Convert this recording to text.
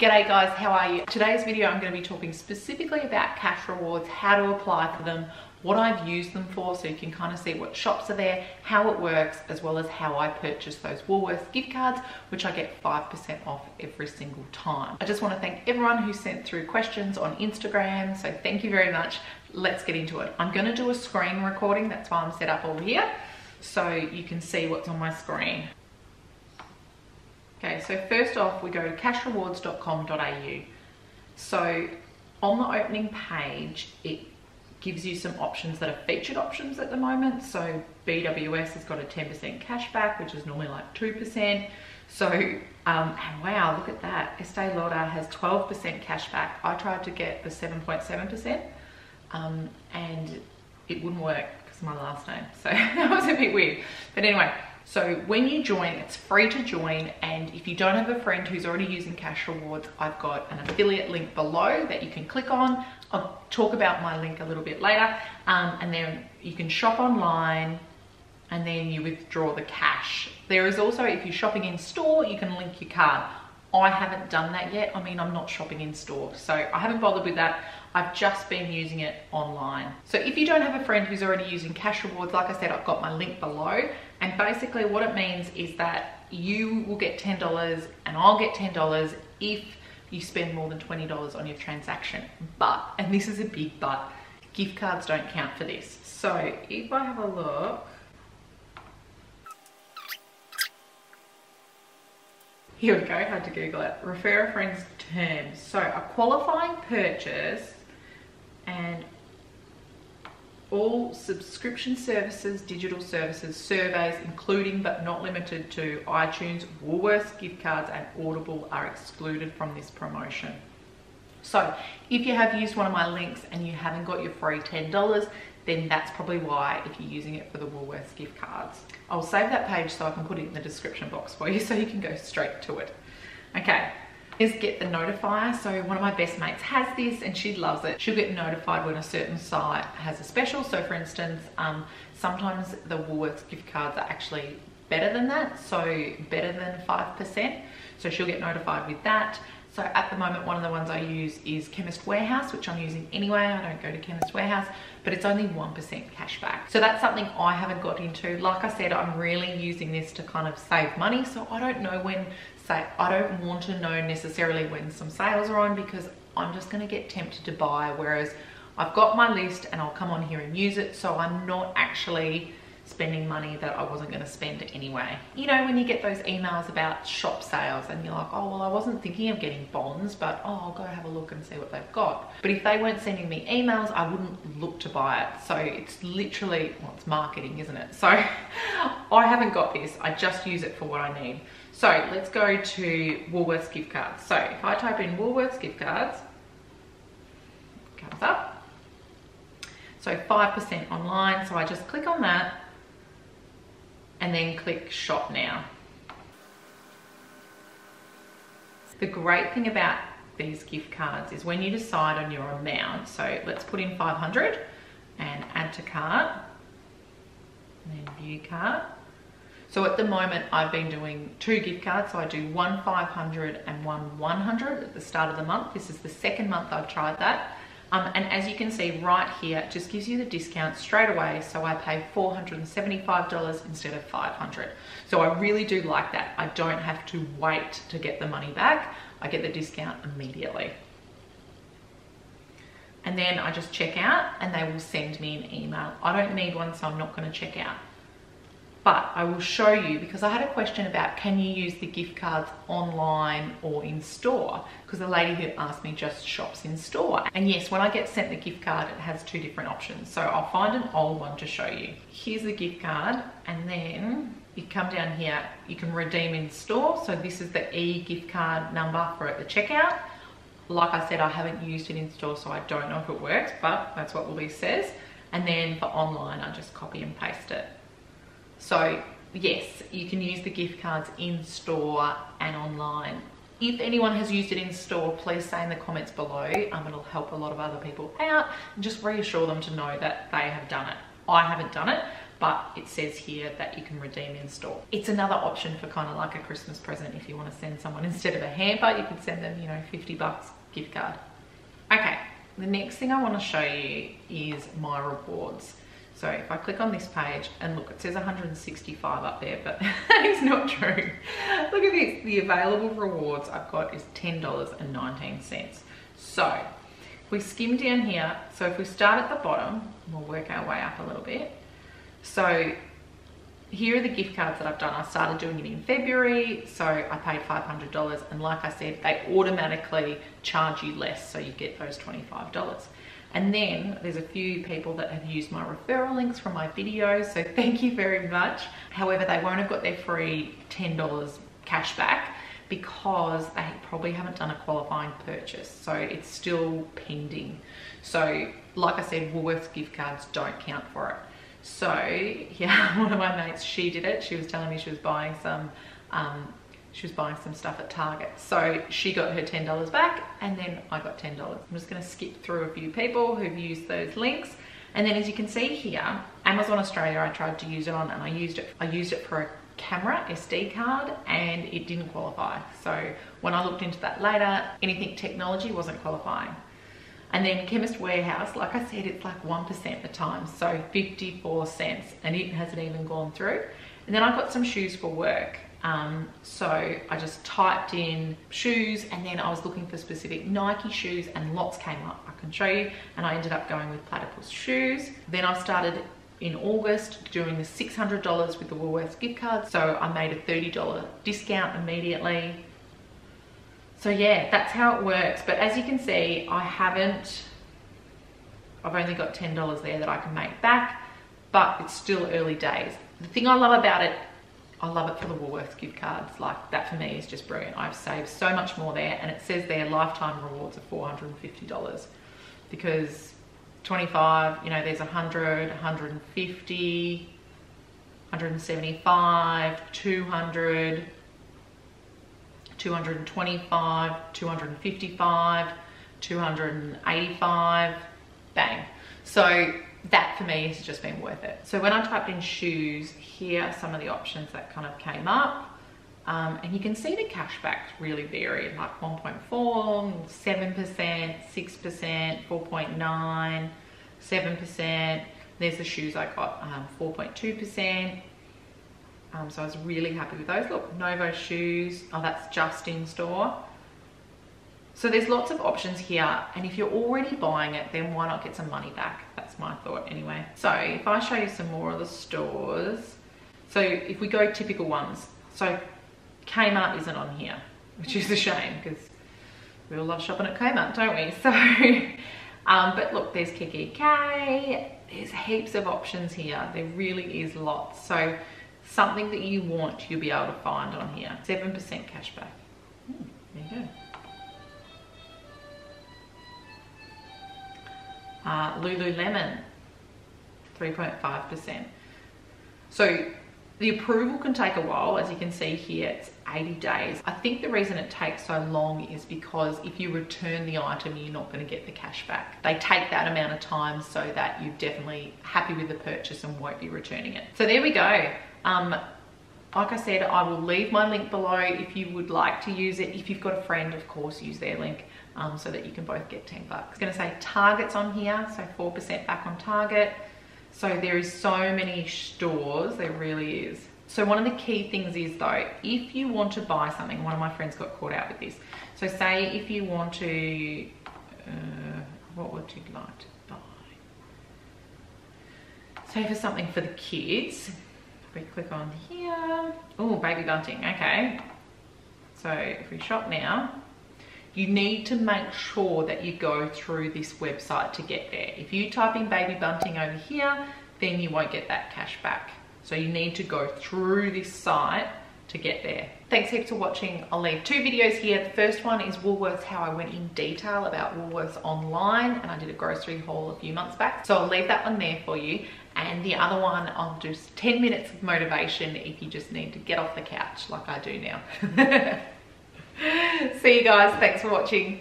G'day guys, how are you? Today's video I'm going to be talking specifically about cash rewards, how to apply for them, what I've used them for, so you can kind of see what shops are there, how it works, as well as how I purchase those Woolworths gift cards, which I get 5% off every single time. I just want to thank everyone who sent through questions on Instagram, so thank you very much. Let's get into it. I'm going to do a screen recording, that's why I'm set up over here, so you can see what's on my screen. Okay, so first off, we go to cashrewards.com.au. So on the opening page, it gives you some options that are featured options at the moment. So BWS has got a 10% cashback, which is normally like 2%. So, and wow, look at that. Estee Lauder has 12% cashback. I tried to get the 7.7% and it wouldn't work because of my last name. So that was a bit weird, but anyway. So when you join, it's free to join, and if you don't have a friend who's already using Cash Rewards, I've got an affiliate link below that you can click on. I'll talk about my link a little bit later, and then you can shop online and then you withdraw the cash. There is also, if you're shopping in store, you can link your card. I haven't done that yet. I mean, I'm not shopping in store, so I haven't bothered with that. I've just been using it online. So if you don't have a friend who's already using Cash Rewards, like I said, I've got my link below. And basically what it means is that you will get $10 and I'll get $10 if you spend more than $20 on your transaction. But, and this is a big but, gift cards don't count for this. So if I have a look, here we go, had to Google it. Refer a friend's terms. So a qualifying purchase and all subscription services, digital services, surveys, including but not limited to iTunes, Woolworths, gift cards and Audible are excluded from this promotion. So if you have used one of my links and you haven't got your free $10, then that's probably why, if you're using it for the Woolworths gift cards. I'll save that page so I can put it in the description box for you so you can go straight to it. Okay, is get the notifier. So one of my best mates has this and she loves it. She'll get notified when a certain site has a special. So for instance, sometimes the Woolworths gift cards are actually better than that, so better than 5%. So she'll get notified with that. So at the moment, one of the ones I use is Chemist Warehouse, which I'm using anyway. I don't go to Chemist Warehouse, but it's only 1% cash back. So that's something I haven't got into. Like I said, I'm really using this to kind of save money. So I don't know when, say, I don't want to know necessarily when some sales are on because I'm just going to get tempted to buy. Whereas I've got my list and I'll come on here and use it. So I'm not actually spending money that I wasn't going to spend anyway. You know, when you get those emails about shop sales and you're like, oh, well, I wasn't thinking of getting bonds, but oh, I'll go have a look and see what they've got. But if they weren't sending me emails, I wouldn't look to buy it. So it's literally, well, it's marketing, isn't it? So I haven't got this. I just use it for what I need. So let's go to Woolworths gift cards. So if I type in Woolworths gift cards, it comes up. So 5% online. So I just click on that and then click shop now. The great thing about these gift cards is when you decide on your amount, so let's put in 500 and add to cart, and then view cart. So at the moment I've been doing two gift cards, so I do one 500 and one 100 at the start of the month. This is the second month I've tried that. And as you can see right here, it just gives you the discount straight away. So I pay $475 instead of $500. So I really do like that. I don't have to wait to get the money back. I get the discount immediately. And then I just check out and they will send me an email. I don't need one, so I'm not going to check out. But I will show you, because I had a question about can you use the gift cards online or in store, because the lady who asked me just shops in store. And yes, when I get sent the gift card, it has two different options. So I'll find an old one to show you. Here's the gift card, and then you come down here, you can redeem in store. So this is the e-gift card number for at the checkout. Like I said, I haven't used it in store, so I don't know if it works, but that's what Woolies says. And then for online, I just copy and paste it. So yes, you can use the gift cards in store and online. If anyone has used it in store, please say in the comments below. It'll help a lot of other people out and just reassure them to know that they have done it. I haven't done it, but it says here that you can redeem in store. It's another option for kind of like a Christmas present. If you want to send someone instead of a hamper, you could send them, you know, $50 gift card. Okay, the next thing I want to show you is my rewards. So if I click on this page and look, it says 165 up there, but it's not true. Look at this, the available rewards I've got is $10.19. So we skim down here. So if we start at the bottom, we'll work our way up a little bit. So here are the gift cards that I've done. I started doing it in February, so I paid $500, and like I said, they automatically charge you less, so you get those $25. And then there's a few people that have used my referral links from my videos, so thank you very much. However, they won't have got their free $10 cash back because they probably haven't done a qualifying purchase, so it's still pending. So like I said, Woolworths gift cards don't count for it. So yeah, one of my mates, she did it. She was telling me she was buying some stuff at Target, so she got her $10 back, and then I got $10. I'm just going to skip through a few people who've used those links, and then as you can see here, Amazon Australia, I tried to use it on, and I used it for a camera SD card, and it didn't qualify. So when I looked into that later, anything technology wasn't qualifying. And then Chemist Warehouse, like I said, it's like 1% the time, so 54 cents, and it hasn't even gone through. And then I got some shoes for work. So I just typed in shoes, and then I was looking for specific Nike shoes, and lots came up, I can show you, and I ended up going with Platypus shoes. Then I started in August doing the $600 with the Woolworths gift card, so I made a $30 discount immediately. So yeah, that's how it works. But as you can see, I've only got $10 there that I can make back, but it's still early days. The thing I love about it, I love it for the Woolworths gift cards. Like, that for me is just brilliant. I've saved so much more there, and it says their lifetime rewards are $450, because 25, you know, there's 100, 150, 175, 200, 225, 255, 285, bang. So that for me has just been worth it. So when I typed in shoes, here are some of the options that kind of came up, and you can see the cashbacks really vary, like 1.4, 7%, 6%, 4.9, 7%. There's the shoes I got, 4.2%. So I was really happy with those. Look, Novo shoes. Oh, that's just in store. So there's lots of options here, and if you're already buying it, then why not get some money back? That's my thought anyway. So if I show you some more of the stores, so if we go typical ones, so Kmart isn't on here, which is a shame, because we all love shopping at Kmart, don't we? So, but look, there's Kiki K. There's heaps of options here. There really is lots. So something that you want, you'll be able to find on here. 7% cashback. There you go. Lululemon, 3.5%. So the approval can take a while. As you can see here, it's 80 days. I think the reason it takes so long is because if you return the item, you're not going to get the cash back. They take that amount of time so that you're definitely happy with the purchase and won't be returning it. So there we go. Like I said, I will leave my link below if you would like to use it. If you've got a friend, of course, use their link, so that you can both get $10. It's going to say Target's on here, so 4% back on Target. So there is so many stores, there really is. So one of the key things is though, if you want to buy something, one of my friends got caught out with this. So say if you want to, what would you like to buy? So for something for the kids, we click on here. Oh, Baby Bunting, okay. So if we shop now, you need to make sure that you go through this website to get there. If you type in Baby Bunting over here, then you won't get that cash back. So you need to go through this site to get there. Thanks heaps for watching. I'll leave two videos here. The first one is Woolworths, how I went in detail about Woolworths online, and I did a grocery haul a few months back. So I'll leave that one there for you. And the other one, I'll do 10 minutes of motivation if you just need to get off the couch like I do now. See you guys. Thanks for watching.